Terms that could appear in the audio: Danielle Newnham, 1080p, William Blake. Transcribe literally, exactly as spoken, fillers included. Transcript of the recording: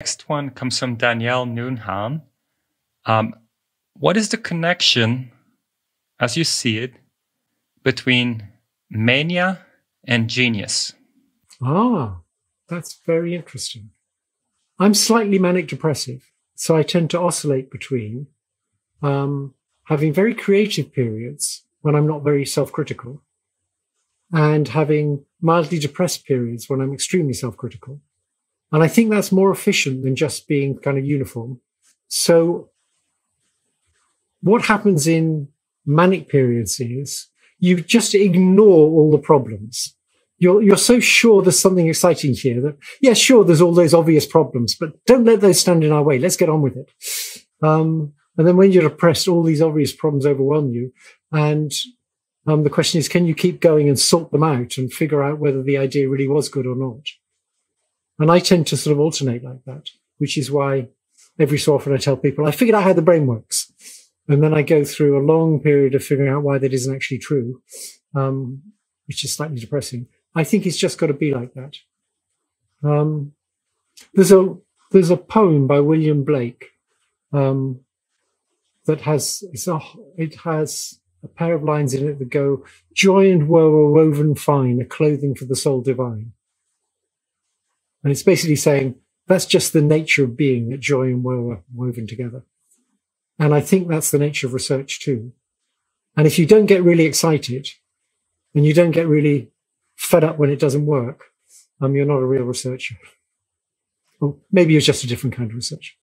Next one comes from Danielle Newnham. Um, what is the connection, as you see it, between mania and genius? Ah, that's very interesting. I'm slightly manic depressive, so I tend to oscillate between um, having very creative periods when I'm not very self-critical and having mildly depressed periods when I'm extremely self-critical. And I think that's more efficient than just being kind of uniform. So what happens in manic periods is you just ignore all the problems. You're, you're so sure there's something exciting here that, yeah, sure, there's all those obvious problems, but don't let those stand in our way. Let's get on with it. Um, and then when you're depressed, all these obvious problems overwhelm you. And um, the question is, can you keep going and sort them out and figure out whether the idea really was good or not? And I tend to sort of alternate like that, which is why every so often I tell people, I figured out how the brain works. And then I go through a long period of figuring out why that isn't actually true, um, which is slightly depressing. I think it's just got to be like that. Um, there's a there's a poem by William Blake um, that has, it's a, it has a pair of lines in it that go, joy and woe are woven fine, a clothing for the soul divine. And it's basically saying that's just the nature of being, that joy and woe are woven together. And I think that's the nature of research too. And if you don't get really excited and you don't get really fed up when it doesn't work, um, you're not a real researcher. Well, maybe you're just a different kind of researcher.